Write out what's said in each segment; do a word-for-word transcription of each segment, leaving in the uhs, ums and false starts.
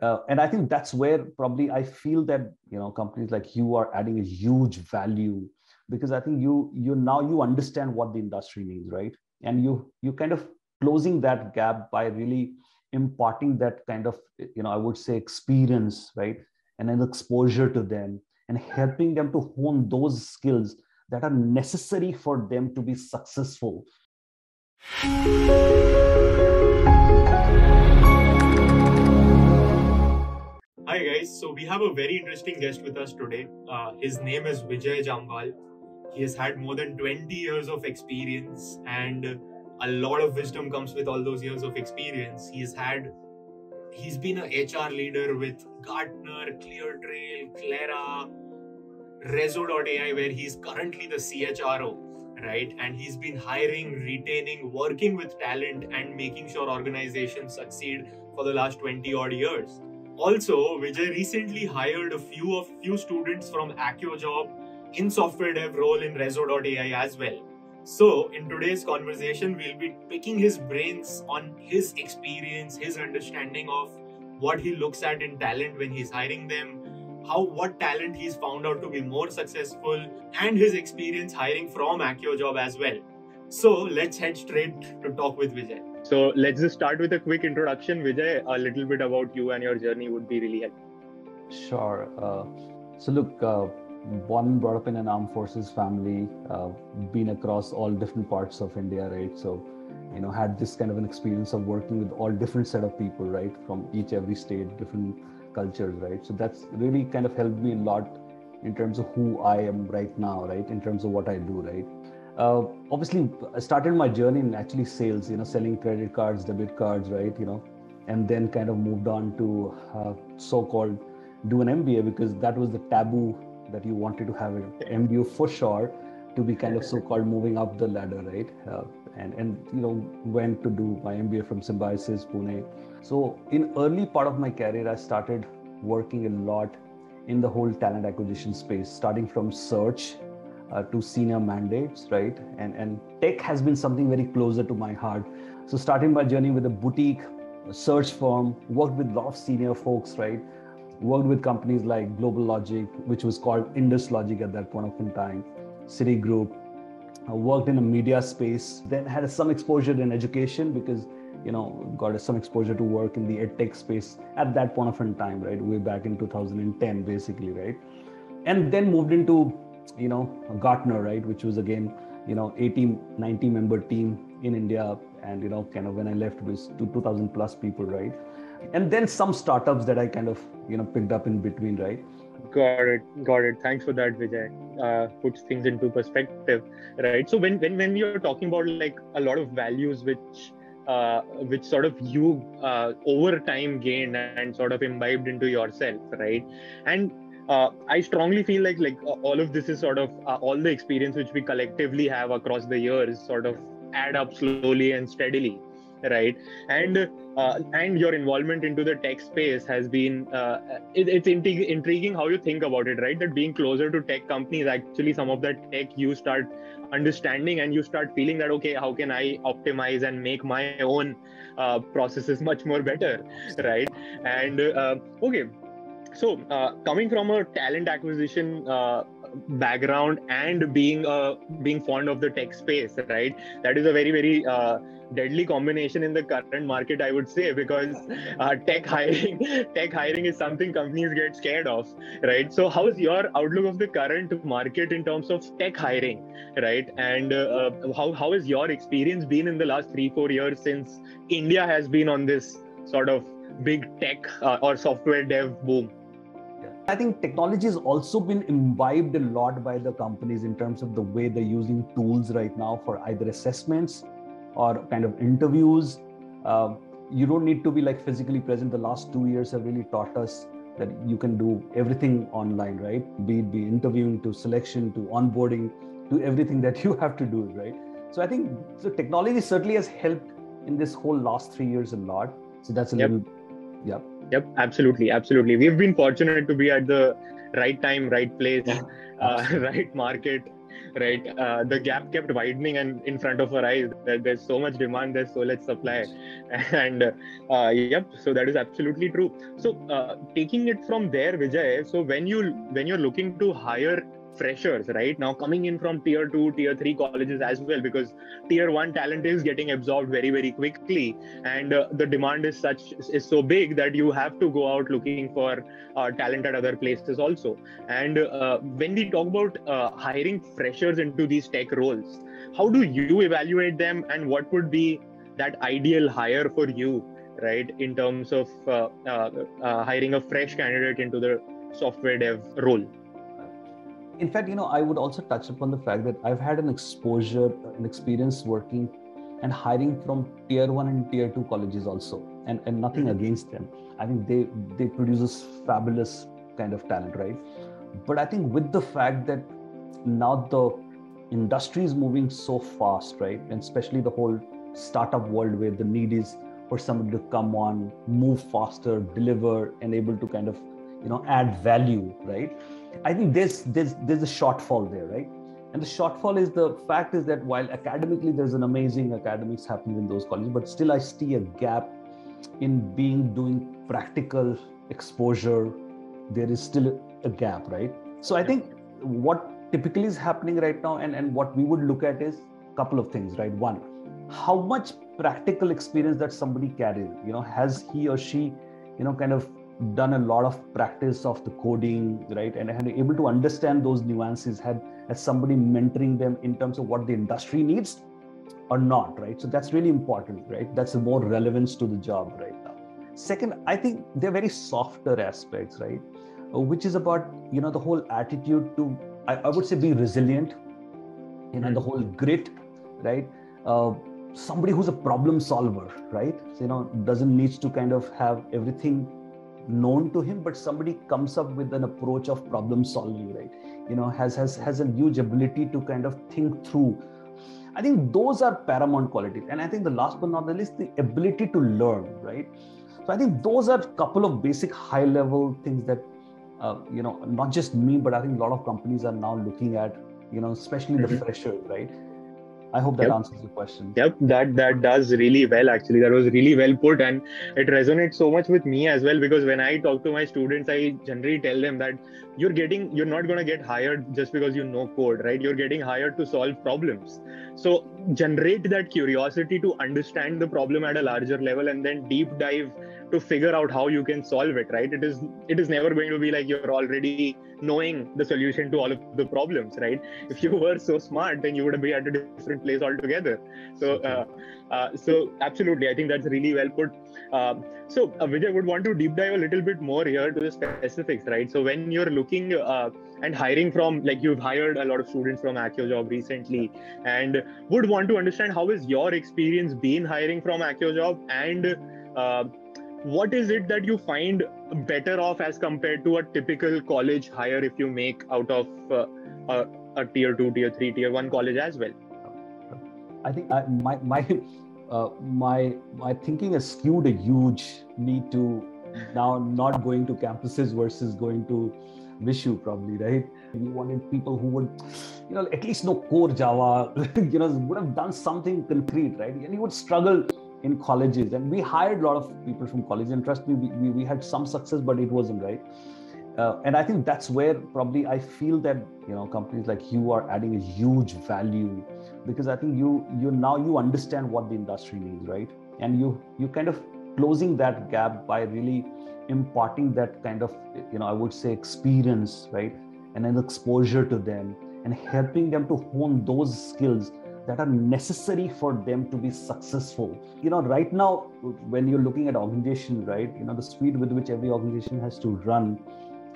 Uh, and I think that's where probably I feel that, you know, companies like you are adding a huge value, because I think you, you now you understand what the industry needs, right? And you, you kind of closing that gap by really imparting that kind of, you know, I would say experience, right? And then exposure to them and helping them to hone those skills that are necessary for them to be successful. Hi guys, so we have a very interesting guest with us today. Uh, his name is Vijay Jamwal. He has had more than twenty years of experience, and a lot of wisdom comes with all those years of experience. He's had, he's been an H R leader with Gartner, ClearTrail, Clara, Rezo dot A I, where he's currently the C H R O, right? And he's been hiring, retaining, working with talent and making sure organizations succeed for the last twenty odd years. Also, Vijay recently hired a few of few students from AccioJob in software dev role in Rezo dot A I as well. So in today's conversation, we'll be picking his brains on his experience, his understanding of what he looks at in talent when he's hiring them, how what talent he's found out to be more successful, and his experience hiring from AccioJob as well. So let's head straight to talk with Vijay. So let's just start with a quick introduction. Vijay, a little bit about you and your journey would be really helpful. Sure. Uh, so look, uh, born brought up in an armed forces family, uh, been across all different parts of India, right? So, you know, had this kind of an experience of working with all different set of people, right? From each, every state, different cultures, right? So that's really kind of helped me a lot in terms of who I am right now, right? In terms of what I do, right? Uh, obviously, I started my journey in actually sales, you know, selling credit cards, debit cards, right, you know, and then kind of moved on to uh, so-called do an M B A, because that was the taboo that you wanted to have an M B A for sure, to be kind of so-called moving up the ladder, right? Uh, and, and, you know, went to do my M B A from Symbiosis, Pune. So in early part of my career, I started working a lot in the whole talent acquisition space, starting from search, Uh, to senior mandates, right? And and tech has been something very closer to my heart. So starting my journey with a boutique search firm, worked with a lot of senior folks, right? Worked with companies like Global Logic, which was called Indus Logic at that point in time, Citigroup. I worked in a media space, then had some exposure in education because, you know, got some exposure to work in the edtech space at that point in time, right? Way back in two thousand ten, basically, right? And then moved into, you know, Gartner, right, which was again, you know, eighty, ninety member team in India, and, you know, kind of when I left was two thousand plus people, right? And then some startups that I kind of, you know, picked up in between, right? Got it, got it. Thanks for that, Vijay. Uh, puts things into perspective, right? So when when when we are talking about like a lot of values which uh, which sort of you uh, over time gained and sort of imbibed into yourself, right? And Uh, I strongly feel like like uh, all of this is sort of uh, all the experience which we collectively have across the years sort of add up slowly and steadily, right? And uh, and your involvement into the tech space has been uh, it, it's intrig- intriguing how you think about it, right? That being closer to tech companies, actually some of that tech you start understanding and you start feeling that, okay, how can I optimize and make my own uh, processes much more better, right? And uh, okay. So uh, coming from a talent acquisition uh, background and being uh, being fond of the tech space, right? That is a very, very uh, deadly combination in the current market, I would say, because uh, tech hiring tech hiring is something companies get scared of, right? So how is your outlook of the current market in terms of tech hiring, right? And uh, how how has your experience been in the last three, four years since India has been on this sort of big tech uh, or software dev boom? I think technology has also been imbibed a lot by the companies in terms of the way they're using tools right now for either assessments or kind of interviews. Uh, you don't need to be like physically present. The last two years have really taught us that you can do everything online, right? Be it be interviewing to selection to onboarding to everything that you have to do, right? So I think so technology certainly has helped in this whole last three years a lot. So that's a yep. little, yeah. Yep, absolutely, absolutely. We've been fortunate to be at the right time, right place, yeah. uh, right market, right? Uh, the gap kept widening and in front of our eyes. There's so much demand, there's so much supply. And uh, yep, so that is absolutely true. So uh, taking it from there, Vijay, so when, you, when you're looking to hire freshers right now coming in from tier two, tier three colleges as well, because tier one talent is getting absorbed very, very quickly. And uh, the demand is such is so big that you have to go out looking for uh, talent at other places also. And uh, when we talk about uh, hiring freshers into these tech roles, how do you evaluate them and what would be that ideal hire for you, right? In terms of uh, uh, uh, hiring a fresh candidate into the software dev role? In fact, you know, I would also touch upon the fact that I've had an exposure, an experience working and hiring from tier one and tier two colleges also, and, and nothing mm-hmm. against them. I think they, they produce fabulous kind of talent, right? But I think with the fact that now the industry is moving so fast, right? And especially the whole startup world where the need is for somebody to come on, move faster, deliver, and able to kind of, you know, add value, right? I think there's, there's, there's a shortfall there, right? And the shortfall is the fact is that while academically there's an amazing academics happening in those colleges, but still I see a gap in being doing practical exposure. There is still a gap, right? So I think what typically is happening right now and, and what we would look at is a couple of things, right? One, how much practical experience that somebody carries, you know, has he or she, you know, kind of done a lot of practice of the coding, right? And, and able to understand those nuances, had as somebody mentoring them in terms of what the industry needs or not, right? So that's really important, right? That's more relevance to the job right now. Second, I think they're very softer aspects, right? Which is about, you know, the whole attitude to, I, I would say be resilient, you know, the whole grit, right? Uh, somebody who's a problem solver, right? So, you know, doesn't need to kind of have everything known to him, but somebody comes up with an approach of problem solving, right? You know, has has has a huge ability to kind of think through. I think those are paramount qualities. And I think the last but not the least, the ability to learn, right? So I think those are a couple of basic high level things that, uh, you know, not just me, but I think a lot of companies are now looking at, you know, especially mm-hmm. the freshers, right? I hope that yep. answers the question. Yep, that that does really well actually. That was really well put and it resonates so much with me as well, because when I talk to my students, I generally tell them that you're getting, you're not going to get hired just because you know code, right? You're getting hired to solve problems. So generate that curiosity to understand the problem at a larger level and then deep dive to figure out how you can solve it, right? It is it is never going to be like you're already knowing the solution to all of the problems, right? If you were so smart, then you would be at a different place altogether. So, uh, uh, so absolutely, I think that's really well put. Uh, so, uh, Vijay, would want to deep dive a little bit more here to the specifics, right? So, when you're looking uh, and hiring from, like you've hired a lot of students from AccioJob recently, and would want to understand how is your experience been hiring from AccioJob, and uh, what is it that you find better off as compared to a typical college hire if you make out of uh, a, a tier two, tier three, tier one college as well? I think I, my my uh, my my thinking has skewed a huge need to now not going to campuses versus going to Vishu probably, right? You wanted people who would, you know, at least know core Java, you know, would have done something concrete, right? And you would struggle in colleges, and we hired a lot of people from college, and trust me, we, we, we had some success, but it wasn't right. Uh, and I think that's where probably I feel that, you know, companies like you are adding a huge value, because I think you you now you understand what the industry needs, right? And you you kind of closing that gap by really imparting that kind of, you know, I would say experience, right? And an exposure to them and helping them to hone those skills that are necessary for them to be successful. You know, right now, when you're looking at organization, right, you know, the speed with which every organization has to run,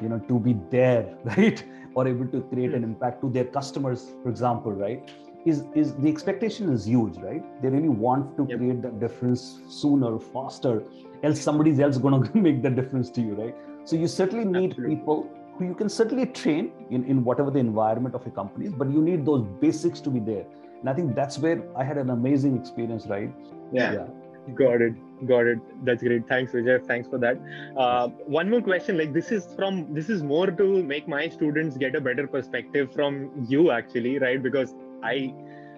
you know, to be there, right, or able to create an impact to their customers, for example, right, is, is the expectation is huge, right? They really want to yep. create that difference sooner, faster, else somebody else is going to make the difference to you, right? So you certainly need Absolutely. people who you can certainly train in, in whatever the environment of a company is, but you need those basics to be there. And I think that's where I had an amazing experience, right? Yeah, yeah. Got it. Got it. That's great. Thanks, Vijay. Thanks for that. Uh, one more question. Like this is from this is more to make my students get a better perspective from you, actually, right? Because I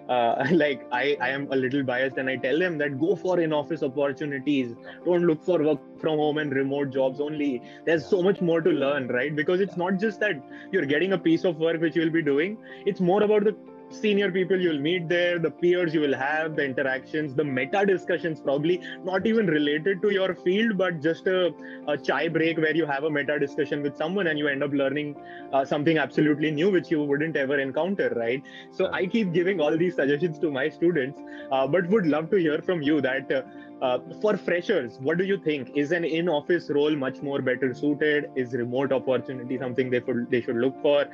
uh, like I I am a little biased, and I tell them that go for in-office opportunities. Don't look for work from home and remote jobs only. There's so much more to learn, right? Because it's not just that you're getting a piece of work which you'll be doing. It's more about the senior people you'll meet there, the peers you will have, the interactions, the meta discussions, probably not even related to your field, but just a, a chai break where you have a meta discussion with someone and you end up learning uh, something absolutely new, which you wouldn't ever encounter, right? So I keep giving all these suggestions to my students, uh, but would love to hear from you that uh, uh, for freshers, what do you think? Is an in-office role much more better suited? Is remote opportunity something they, they should look for?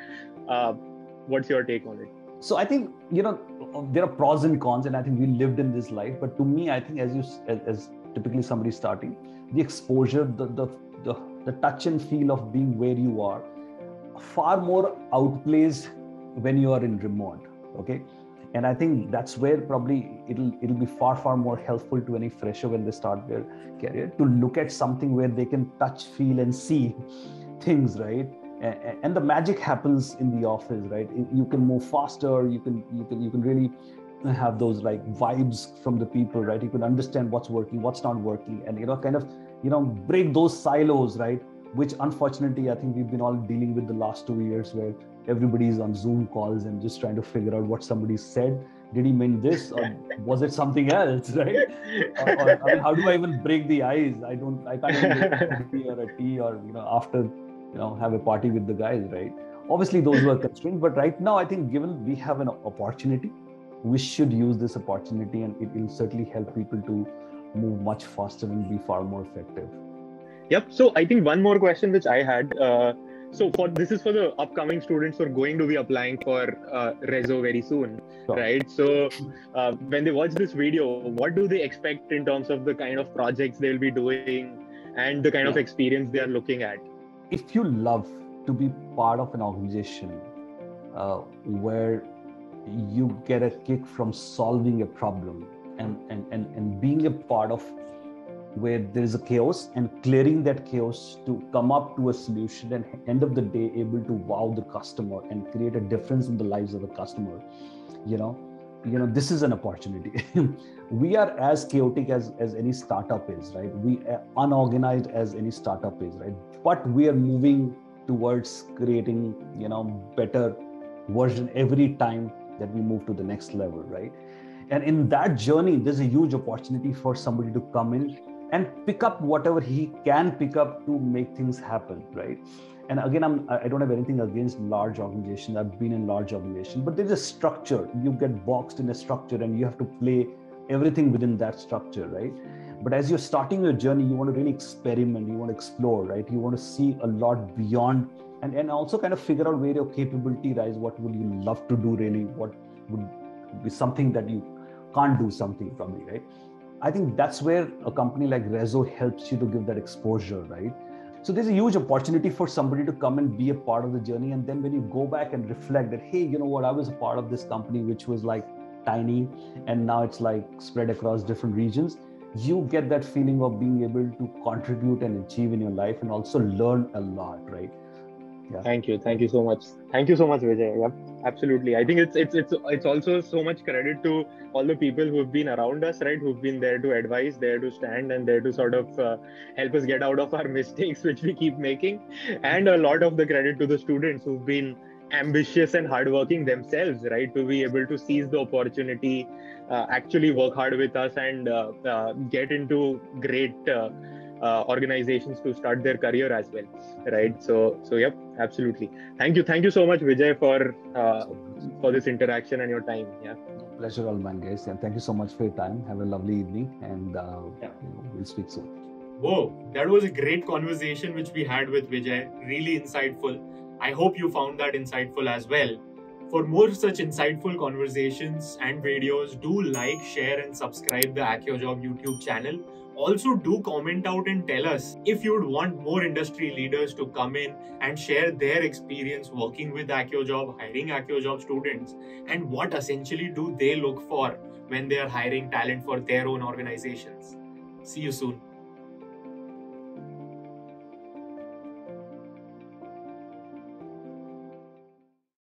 Uh, what's your take on it? So I think, you know, there are pros and cons, and I think we lived in this life. But to me, I think as you, as, as typically somebody starting, the exposure, the, the the the touch and feel of being where you are, far more outplays when you are in remote. Okay, and I think that's where probably it'll it'll be far far more helpful to any fresher when they start their career to look at something where they can touch, feel, and see things, right? And the magic happens in the office, right? You can move faster. You can you can you can really have those like vibes from the people, right? You can understand what's working, what's not working, and you know, kind of you know, break those silos, right? Which unfortunately, I think we've been all dealing with the last two years, where everybody's on Zoom calls and just trying to figure out what somebody said. Did he mean this, or was it something else, right? Or, or I mean, how do I even break the ice? I don't. I can't even make a coffee or a tea, or you know, after. You know, have a party with the guys, right? Obviously, those were constrained, but right now, I think given we have an opportunity, we should use this opportunity, and it will certainly help people to move much faster and be far more effective. Yep. So I think one more question which I had. Uh, so for this is for the upcoming students who are going to be applying for uh, Rezo very soon, sure. Right? So uh, when they watch this video, what do they expect in terms of the kind of projects they'll be doing and the kind yeah. of experience they are looking at? If you love to be part of an organization uh, where you get a kick from solving a problem and, and, and, and being a part of where there is a chaos and clearing that chaos to come up to a solution and end of the day able to wow the customer and create a difference in the lives of the customer, you know, you know, this is an opportunity. We are as chaotic as, as any startup is, right? We are unorganized as any startup is, right? But we are moving towards creating, you know, better version every time that we move to the next level, right? And in that journey, there's a huge opportunity for somebody to come in and pick up whatever he can pick up to make things happen, right? And again, I'm, I don't have anything against large organizations. I've been in large organizations, but there's a structure. You get boxed in a structure and you have to play everything within that structure, right? But as you're starting your journey, you want to really experiment, you want to explore, right? You want to see a lot beyond and, and also kind of figure out where your capability lies. What would you love to do really? What would be something that you can't do something probably, right? I think that's where a company like Rezo helps you to give that exposure, right? So there's a huge opportunity for somebody to come and be a part of the journey. And then when you go back and reflect that, hey, you know what, I was a part of this company, which was like tiny, and now it's like spread across different regions. You get that feeling of being able to contribute and achieve in your life and also learn a lot, right? Yeah. Thank you. Thank you so much. Thank you so much, Vijay. Yep. Absolutely. I think it's it's it's it's also so much credit to all the people who have been around us, right? Who've been there to advise, there to stand, and there to sort of uh, help us get out of our mistakes, which we keep making. And a lot of the credit to the students who've been ambitious and hardworking themselves, right? To be able to seize the opportunity, uh, actually work hard with us, and uh, uh, get into great Uh, Uh, organizations to start their career as well, right? So, so yep, absolutely. Thank you, thank you so much, Vijay, for uh, for this interaction and your time. Yeah, pleasure, all man, guys, and thank you so much for your time. Have a lovely evening, and uh, yeah. you know, we'll speak soon. Whoa, that was a great conversation which we had with Vijay. Really insightful. I hope you found that insightful as well. For more such insightful conversations and videos, do like, share, and subscribe the AccioJob YouTube channel. Also, do comment out and tell us if you'd want more industry leaders to come in and share their experience working with AccioJob, hiring AccioJob students, and what essentially do they look for when they are hiring talent for their own organizations. See you soon.